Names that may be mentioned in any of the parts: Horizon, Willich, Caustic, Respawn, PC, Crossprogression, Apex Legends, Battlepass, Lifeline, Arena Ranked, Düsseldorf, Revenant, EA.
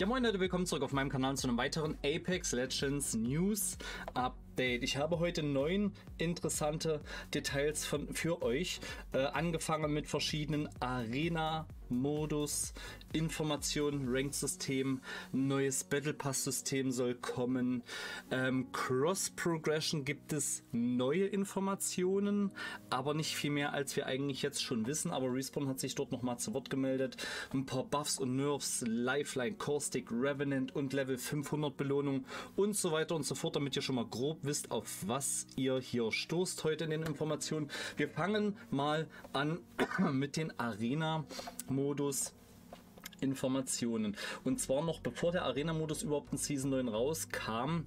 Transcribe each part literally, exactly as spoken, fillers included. Ja moin Leute, willkommen zurück auf meinem Kanal zu einem weiteren Apex Legends News Update. Ich habe heute neun interessante Details von, für euch, äh, angefangen mit verschiedenen Arena-Modus, Informationen, Rank-System, neues Battle Pass-System soll kommen, ähm, Cross-Progression gibt es neue Informationen, aber nicht viel mehr als wir eigentlich jetzt schon wissen, aber Respawn hat sich dort nochmal zu Wort gemeldet, ein paar Buffs und Nerfs, Lifeline, Caustic, Revenant und Level fünfhundert Belohnung und so weiter und so fort, damit ihr schon mal grob wisst, auf was ihr hier stoßt heute in den Informationen. Wir fangen mal an mit den Arena-Modus Informationen. Und zwar noch bevor der Arena-Modus überhaupt in Season neun rauskam,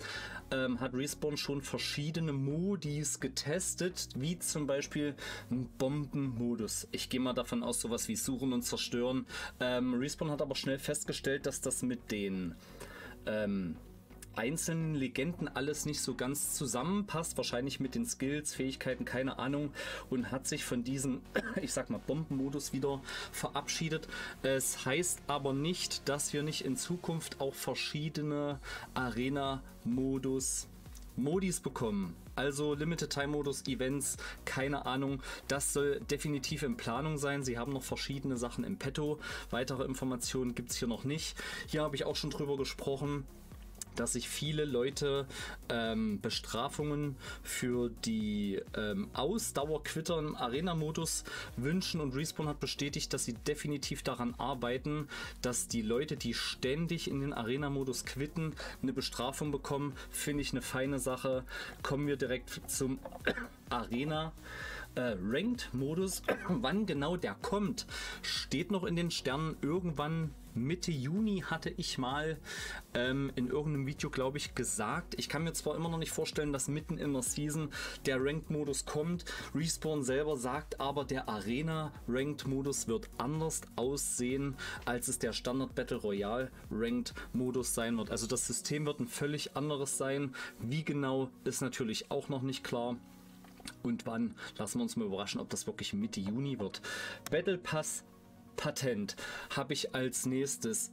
ähm, hat Respawn schon verschiedene Modis getestet, wie zum Beispiel ein Bombenmodus. Ich gehe mal davon aus, sowas wie Suchen und Zerstören. Ähm, Respawn hat aber schnell festgestellt, dass das mit den ähm, einzelnen Legenden alles nicht so ganz zusammenpasst, wahrscheinlich mit den Skills, Fähigkeiten, keine Ahnung, und hat sich von diesem, ich sag mal, Bombenmodus wieder verabschiedet. Es heißt aber nicht, dass wir nicht in Zukunft auch verschiedene Arena-Modus Modis bekommen, also Limited-Time-Modus, Events, keine Ahnung, das soll definitiv in Planung sein. Sie haben noch verschiedene Sachen im Petto, weitere Informationen gibt es hier noch nicht. Hier habe ich auch schon drüber gesprochen, dass sich viele Leute ähm, Bestrafungen für die ähm, Ausdauerquitter im Arena-Modus wünschen, und Respawn hat bestätigt, dass sie definitiv daran arbeiten, dass die Leute, die ständig in den Arena-Modus quitten, eine Bestrafung bekommen. Finde ich eine feine Sache. Kommen wir direkt zum Arena äh, Ranked-Modus. Wann genau der kommt, steht noch in den Sternen. Irgendwann Mitte Juni hatte ich mal ähm, in irgendeinem Video, glaube ich, gesagt. Ich kann mir zwar immer noch nicht vorstellen, dass mitten in der Season der Ranked-Modus kommt. Respawn selber sagt aber, der Arena-Ranked-Modus wird anders aussehen, als es der Standard-Battle-Royale-Ranked-Modus sein wird. Also das System wird ein völlig anderes sein. Wie genau, ist natürlich auch noch nicht klar. Und wann, lassen wir uns mal überraschen, ob das wirklich Mitte Juni wird. Battle Pass Patent habe ich als nächstes.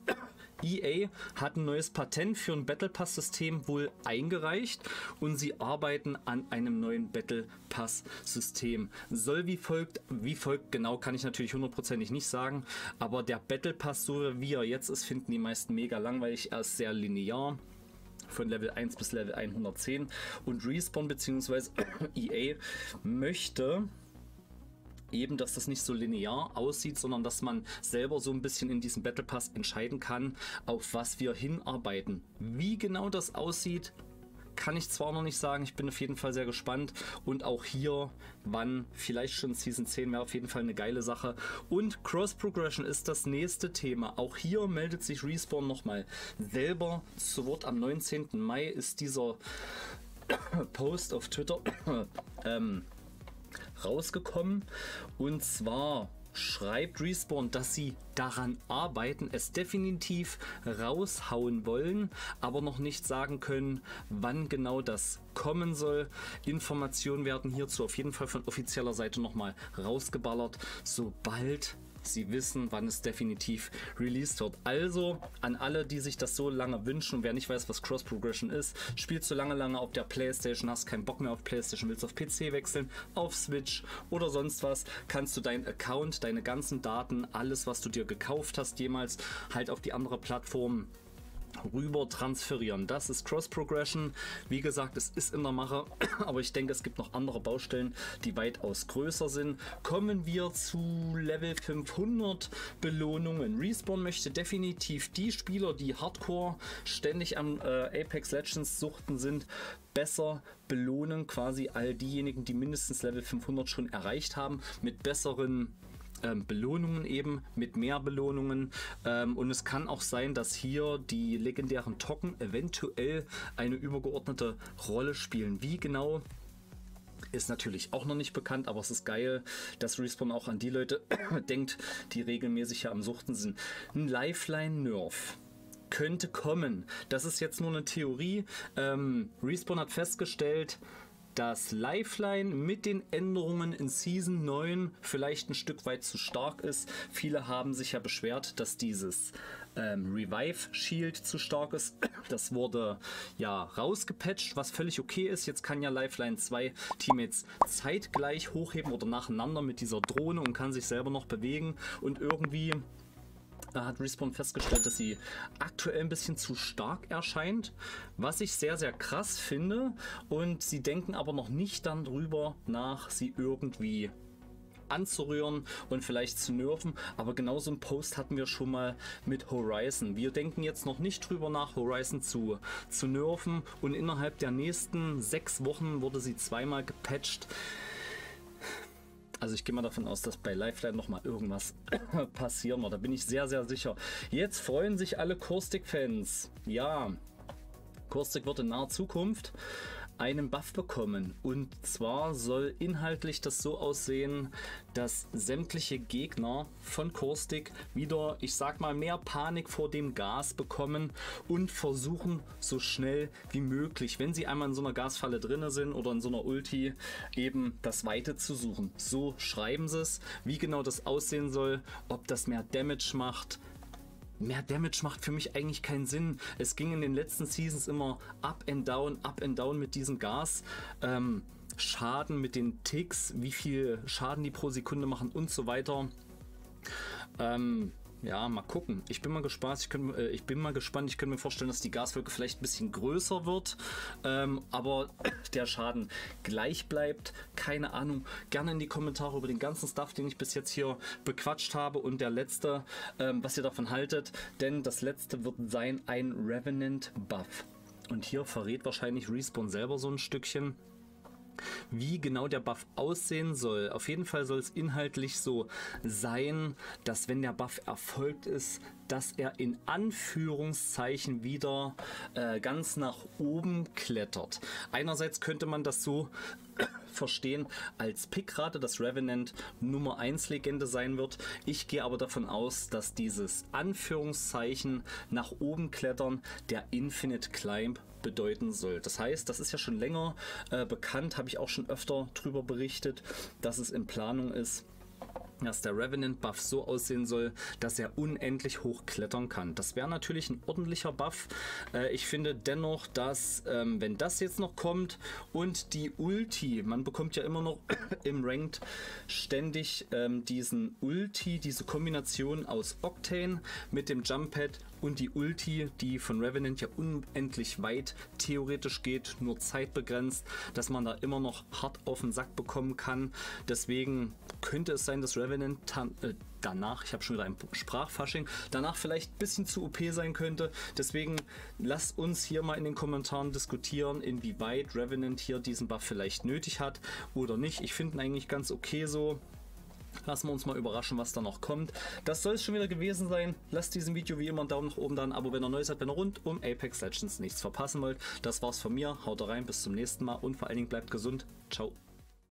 E A hat ein neues Patent für ein Battle Pass System wohl eingereicht und sie arbeiten an einem neuen Battle Pass System. Soll wie folgt, wie folgt genau kann ich natürlich hundertprozentig nicht sagen, aber der Battle Pass, so wie er jetzt ist, finden die meisten mega langweilig, er ist sehr linear. Von Level eins bis Level hundertzehn, und Respawn bzw. E A möchte eben, dass das nicht so linear aussieht, sondern dass man selber so ein bisschen in diesem Battle Pass entscheiden kann, auf was wir hinarbeiten. Wie genau das aussieht, kann ich zwar noch nicht sagen, ich bin auf jeden Fall sehr gespannt, und auch hier, wann, vielleicht schon Season zehn, wäre auf jeden Fall eine geile Sache. Und Cross-Progression ist das nächste Thema. Auch hier meldet sich Respawn nochmal selber zu Wort. Am neunzehnten Mai ist dieser Post auf Twitter ähm, rausgekommen, und zwar schreibt Respawn, dass sie daran arbeiten, es definitiv raushauen wollen, aber noch nicht sagen können, wann genau das kommen soll. Informationen werden hierzu auf jeden Fall von offizieller Seite nochmal rausgeballert, sobald sie wissen, wann es definitiv released wird. Also an alle, die sich das so lange wünschen, und wer nicht weiß, was Cross-Progression ist, spielst so lange, lange auf der Playstation, hast keinen Bock mehr auf Playstation, willst auf P C wechseln, auf Switch oder sonst was, kannst du deinen Account, deine ganzen Daten, alles, was du dir gekauft hast jemals, halt auf die andere Plattform rüber transferieren. Das ist Cross-Progression. Wie gesagt, es ist in der Mache, aber ich denke, es gibt noch andere Baustellen, die weitaus größer sind. Kommen wir zu Level fünfhundert Belohnungen. Respawn möchte definitiv die Spieler, die hardcore ständig am äh, Apex Legends suchten sind, besser belohnen. Quasi all diejenigen, die mindestens Level fünfhundert schon erreicht haben, mit besseren Ähm, Belohnungen, eben mit mehr Belohnungen, ähm, und es kann auch sein, dass hier die legendären Token eventuell eine übergeordnete Rolle spielen. Wie genau, ist natürlich auch noch nicht bekannt, aber es ist geil, dass Respawn auch an die Leute denkt, die regelmäßig hier am Suchten sind. Ein Lifeline-Nerf könnte kommen. Das ist jetzt nur eine Theorie. Ähm, Respawn hat festgestellt, dass Lifeline mit den Änderungen in Season neun vielleicht ein Stück weit zu stark ist. Viele haben sich ja beschwert, dass dieses ähm, Revive Shield zu stark ist. Das wurde ja rausgepatcht, was völlig okay ist. Jetzt kann ja Lifeline zwei Teammates zeitgleich hochheben oder nacheinander mit dieser Drohne und kann sich selber noch bewegen. Und irgendwie hat Respawn festgestellt, dass sie aktuell ein bisschen zu stark erscheint, was ich sehr, sehr krass finde. Und sie denken aber noch nicht dann drüber nach, sie irgendwie anzurühren und vielleicht zu nerven, aber genauso ein Post hatten wir schon mal mit Horizon. Wir denken jetzt noch nicht drüber nach, Horizon zu, zu nerven, und innerhalb der nächsten sechs Wochen wurde sie zweimal gepatcht. Also ich gehe mal davon aus, dass bei Lifeline nochmal irgendwas passieren wird. Da bin ich sehr, sehr sicher. Jetzt freuen sich alle Caustic-Fans. Ja, Caustic wird in naher Zukunft einen Buff bekommen, und zwar soll inhaltlich das so aussehen, dass sämtliche Gegner von Caustic wieder, ich sag mal, mehr Panik vor dem Gas bekommen und versuchen, so schnell wie möglich, wenn sie einmal in so einer Gasfalle drinne sind oder in so einer Ulti, eben das Weite zu suchen. So schreiben sie es. Wie genau das aussehen soll, ob das mehr Damage macht, Mehr Damage macht für mich eigentlich keinen Sinn. Es ging in den letzten Seasons immer up and down, up and down mit diesem Gas. Ähm, Schaden mit den Ticks, wie viel Schaden die pro Sekunde machen und so weiter. Ähm, ja, mal gucken. Ich bin mal gespannt. Ich, könnt, äh, ich bin mal gespannt. Ich könnte mir vorstellen, dass die Gaswolke vielleicht ein bisschen größer wird, ähm, aber der Schaden gleich bleibt. Keine Ahnung. Gerne in die Kommentare über den ganzen Stuff, den ich bis jetzt hier bequatscht habe, und der letzte, ähm, was ihr davon haltet, denn das letzte wird sein ein Revenant Buff. Und hier verrät wahrscheinlich Respawn selber so ein Stückchen, wie genau der Buff aussehen soll. Auf jeden Fall soll es inhaltlich so sein, dass, wenn der Buff erfolgt ist, dass er in Anführungszeichen wieder äh, ganz nach oben klettert. Einerseits könnte man das so verstehen als Pickrate, dass Revenant Nummer eins Legende sein wird. Ich gehe aber davon aus, dass dieses Anführungszeichen nach oben klettern der Infinite Climb bedeuten soll. Das heißt, das ist ja schon länger äh, bekannt, habe ich auch schon öfter drüber berichtet, dass es in Planung ist, dass der Revenant-Buff so aussehen soll, dass er unendlich hoch klettern kann. Das wäre natürlich ein ordentlicher Buff. Äh, ich finde dennoch, dass ähm, wenn das jetzt noch kommt und die Ulti, man bekommt ja immer noch im Ranked ständig ähm, diesen Ulti, diese Kombination aus Octane mit dem Jump-Pad und die Ulti, die von Revenant ja unendlich weit theoretisch geht, nur zeitbegrenzt, dass man da immer noch hart auf den Sack bekommen kann. Deswegen könnte es sein, dass Revenant äh, danach, ich habe schon wieder ein Sprachfasching, danach vielleicht ein bisschen zu O P sein könnte. Deswegen lasst uns hier mal in den Kommentaren diskutieren, inwieweit Revenant hier diesen Buff vielleicht nötig hat oder nicht. Ich finde ihn eigentlich ganz okay so. Lassen wir uns mal überraschen, was da noch kommt. Das soll es schon wieder gewesen sein. Lasst diesem Video wie immer einen Daumen nach oben da, ein Abo, wenn ihr Neues habt, wenn ihr rund um Apex Legends nichts verpassen wollt. Das war's von mir. Haut rein, bis zum nächsten Mal und vor allen Dingen bleibt gesund. Ciao.